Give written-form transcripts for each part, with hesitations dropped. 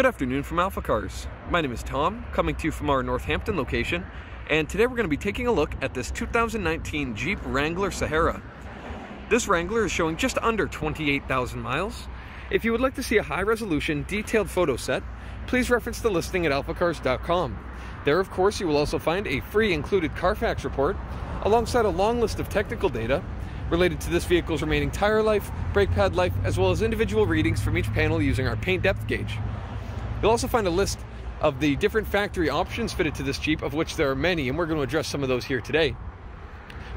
Good afternoon from Alpha Cars. My name is Tom, coming to you from our Northampton location, and today we're going to be taking a look at this 2019 Jeep Wrangler Sahara. This Wrangler is showing just under 28,000 miles. If you would like to see a high-resolution, detailed photo set, please reference the listing at alphacars.com. There, of course, you will also find a free included Carfax report, alongside a long list of technical data related to this vehicle's remaining tire life, brake pad life, as well as individual readings from each panel using our paint depth gauge. You'll also find a list of the different factory options fitted to this Jeep, of which there are many, and we're going to address some of those here today.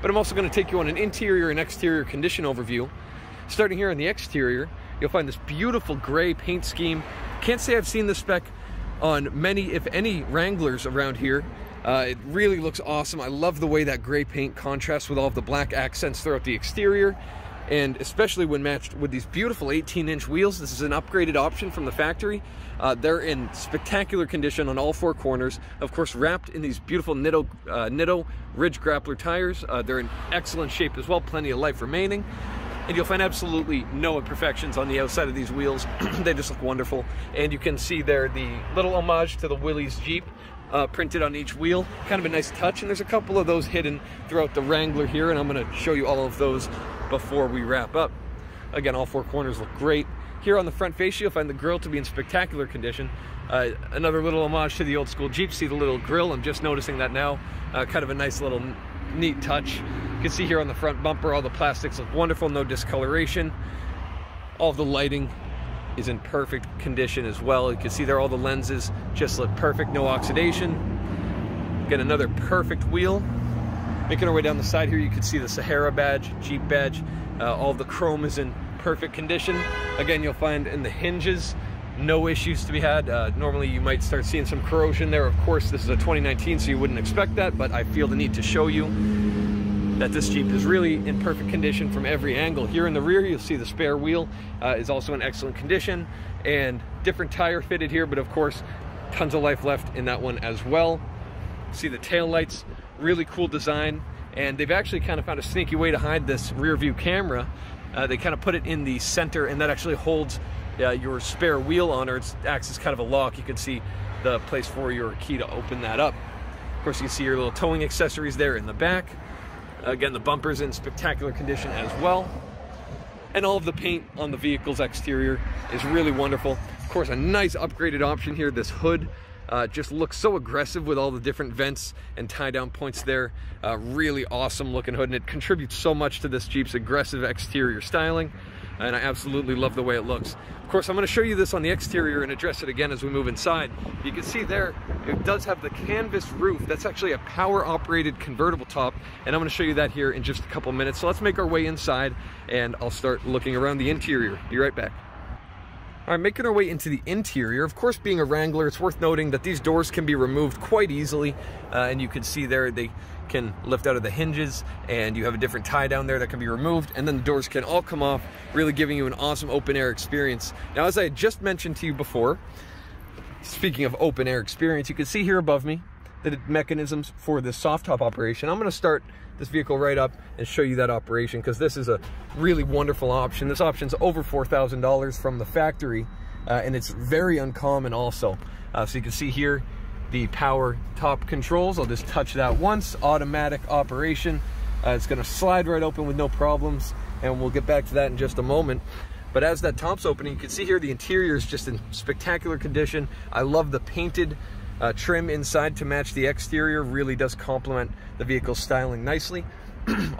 But I'm also going to take you on an interior and exterior condition overview. Starting here on the exterior, you'll find this beautiful gray paint scheme. Can't say I've seen this spec on many, if any, Wranglers around here. It really looks awesome. I love the way that gray paint contrasts with all of the black accents throughout the exterior, and especially when matched with these beautiful 18-inch wheels. This is an upgraded option from the factory. They're in spectacular condition on all four corners, of course wrapped in these beautiful Nitto Ridge Grappler tires. They're in excellent shape as well, plenty of life remaining, and you'll find absolutely no imperfections on the outside of these wheels. They just look wonderful, and you can see there the little homage to the Willys Jeep printed on each wheel. Kind of a nice touch, and there's a couple of those hidden throughout the Wrangler here, and I'm going to show you all of those before we wrap up. Again, all four corners look great. Here on the front fascia, you'll find the grille to be in spectacular condition. Another little homage to the old school Jeep. See the little grille? I'm just noticing that now. Kind of a nice little neat touch. You can see here on the front bumper, all the plastics look wonderful, no discoloration. All of the lighting is in perfect condition as well. You can see there all the lenses just look perfect, no oxidation. Again, another perfect wheel. Making our way down the side here, you can see the Sahara badge, Jeep badge. All the chrome is in perfect condition. Again, you'll find in the hinges, no issues to be had. Normally you might start seeing some corrosion there. Of course, this is a 2019, so you wouldn't expect that, but I feel the need to show you that this Jeep is really in perfect condition from every angle. Here in the rear, you'll see the spare wheel is also in excellent condition, and different tire fitted here, but of course, tons of life left in that one as well. See the taillights, really cool design, and they've actually kind of found a sneaky way to hide this rear view camera. They kind of put it in the center, and that actually holds your spare wheel on, or it acts as kind of a lock. You can see the place for your key to open that up. Of course, you can see your little towing accessories there in the back. Again, the bumper's in spectacular condition as well. And all of the paint on the vehicle's exterior is really wonderful. Of course, a nice upgraded option here, this hood. Just looks so aggressive with all the different vents and tie-down points there. Really awesome looking hood, and it contributes so much to this Jeep's aggressive exterior styling, and I absolutely love the way it looks. Of course, I'm going to show you this on the exterior and address it again as we move inside. You can see there, it does have the canvas roof. That's actually a power-operated convertible top, and I'm going to show you that here in just a couple minutes. So let's make our way inside, and I'll start looking around the interior. Be right back. All right, making our way into the interior. Of course, being a Wrangler, it's worth noting that these doors can be removed quite easily, and you can see there they can lift out of the hinges, and you have a different tie down there that can be removed, and then the doors can all come off, really giving you an awesome open air experience. Now, as I had just mentioned to you before, speaking of open air experience, you can see here above me the mechanisms for the soft top operation. I'm going to start this vehicle right up and show you that operation, because this is a really wonderful option. This option's over $4,000 from the factory, and it's very uncommon also. So you can see here the power top controls. I'll just touch that once, automatic operation. It's going to slide right open with no problems, and we'll get back to that in just a moment. But as that top's opening, you can see here the interior is just in spectacular condition. I love the painted trim inside to match the exterior. Really does complement the vehicle's styling nicely.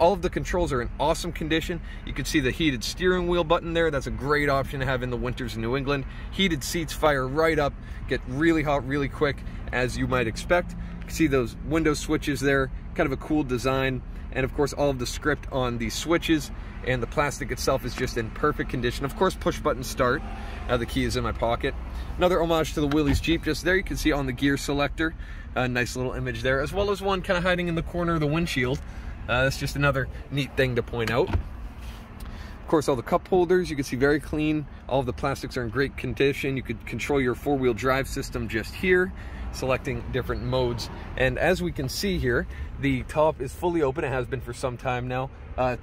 All of the controls are in awesome condition. You can see the heated steering wheel button there. That's a great option to have in the winters in New England. Heated seats fire right up, get really hot really quick, as you might expect. You can see those window switches there, kind of a cool design. And of course, all of the script on the switches, and the plastic itself is just in perfect condition. Of course, push button start. The key is in my pocket. Another homage to the Willys Jeep just there. You can see on the gear selector, a nice little image there, as well as one kind of hiding in the corner of the windshield. That's just another neat thing to point out. Of course, all the cup holders, you can see very clean. All of the plastics are in great condition. You could control your four-wheel drive system just here. selecting different modes. And as we can see here, the top is fully open. It has been for some time now.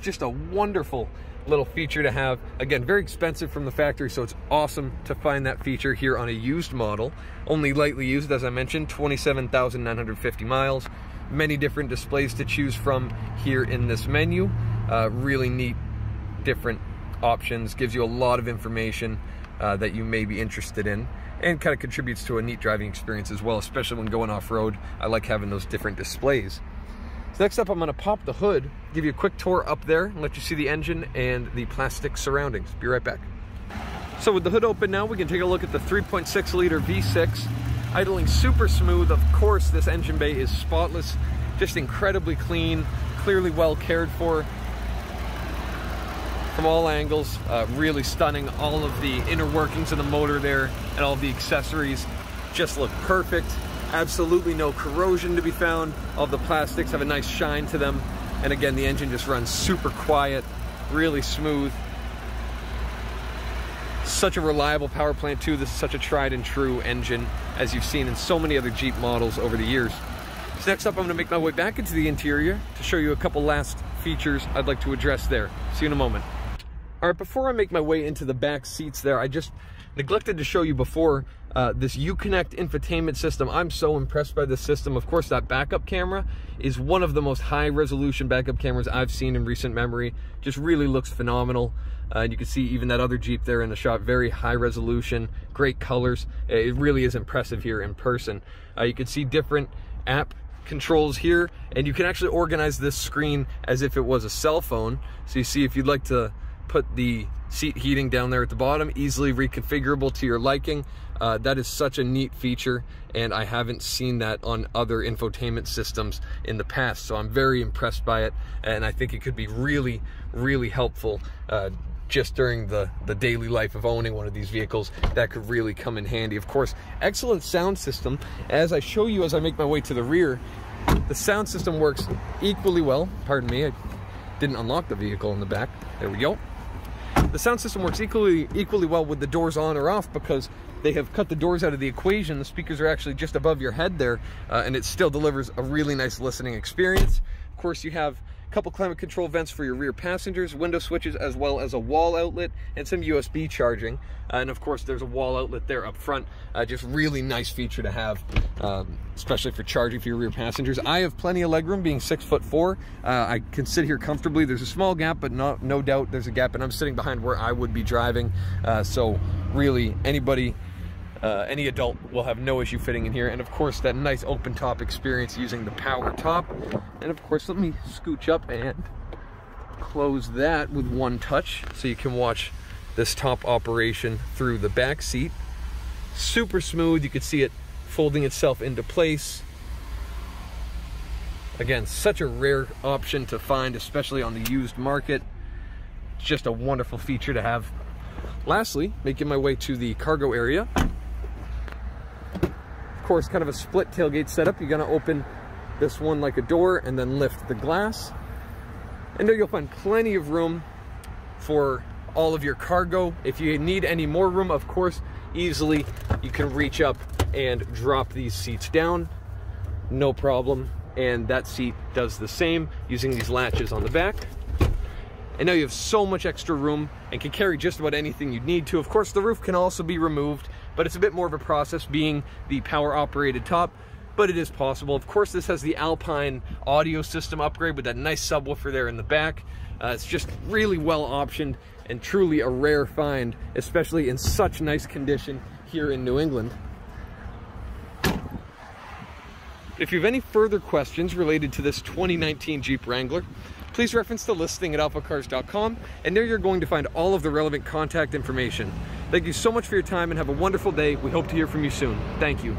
Just a wonderful little feature to have. Again, very expensive from the factory, so it's awesome to find that feature here on a used model. Only lightly used, as I mentioned, 27,950 miles. Many different displays to choose from here in this menu. Really neat, different options. Gives you a lot of information that you may be interested in, and kind of contributes to a neat driving experience as well, especially when going off-road. I like having those different displays. So next up, I'm gonna pop the hood, give you a quick tour up there, and let you see the engine and the plastic surroundings. Be right back. So with the hood open now, we can take a look at the 3.6 liter V6, idling super smooth. Of course, this engine bay is spotless, just incredibly clean, clearly well cared for from all angles. Really stunning. All of the inner workings of the motor there and all the accessories just look perfect. Absolutely no corrosion to be found. All the plastics have a nice shine to them. And again, the engine just runs super quiet, really smooth. Such a reliable power plant too. This is such a tried and true engine, as you've seen in so many other Jeep models over the years. So next up, I'm gonna make my way back into the interior to show you a couple last features I'd like to address there. See you in a moment. All right, before I make my way into the back seats there, I just neglected to show you before this UConnect infotainment system. I'm so impressed by this system. Of course, that backup camera is one of the most high resolution backup cameras I've seen in recent memory. Just really looks phenomenal. And you can see even that other Jeep there in the shot, very high resolution, great colors. It really is impressive here in person. You can see different app controls here, and you can actually organize this screen as if it was a cell phone. So you see, if you'd like to put the seat heating down there at the bottom, easily reconfigurable to your liking. That is such a neat feature, and I haven't seen that on other infotainment systems in the past, so I'm very impressed by it, and I think it could be really, really helpful just during the daily life of owning one of these vehicles. That could really come in handy. Of course, excellent sound system. As I show you, as I make my way to the rear, the sound system works equally well. Pardon me, I didn't unlock the vehicle in the back. There we go. The sound system works equally well with the doors on or off, because they have cut the doors out of the equation. The speakers are actually just above your head there, and it still delivers a really nice listening experience. Of course, you have a couple climate control vents for your rear passengers, window switches, as well as a wall outlet and some USB charging. And of course, there's a wall outlet there up front. Just really nice feature to have, especially for charging for your rear passengers. I have plenty of legroom, being 6'4". I can sit here comfortably. There's a small gap, but no doubt there's a gap, and I'm sitting behind where I would be driving. So really, anybody, any adult will have no issue fitting in here. And of course, that nice open top experience using the power top. And of course, let me scooch up and close that with one touch so you can watch this top operation through the back seat. Super smooth. You can see it folding itself into place. Again, such a rare option to find, especially on the used market. Just a wonderful feature to have. Lastly, making my way to the cargo area. Course, kind of a split tailgate setup. You're gonna open this one like a door and then lift the glass, and there you'll find plenty of room for all of your cargo. If you need any more room, of course, easily you can reach up and drop these seats down, no problem. And that seat does the same using these latches on the back. And now you have so much extra room and can carry just about anything you need to. Of course, the roof can also be removed, but it's a bit more of a process being the power operated top, but it is possible. Of course, this has the Alpine audio system upgrade with that nice subwoofer there in the back. It's just really well optioned and truly a rare find, especially in such nice condition here in New England. If you have any further questions related to this 2019 Jeep Wrangler, please reference the listing at alphacars.com, and there you're going to find all of the relevant contact information. Thank you so much for your time, and have a wonderful day. We hope to hear from you soon. Thank you.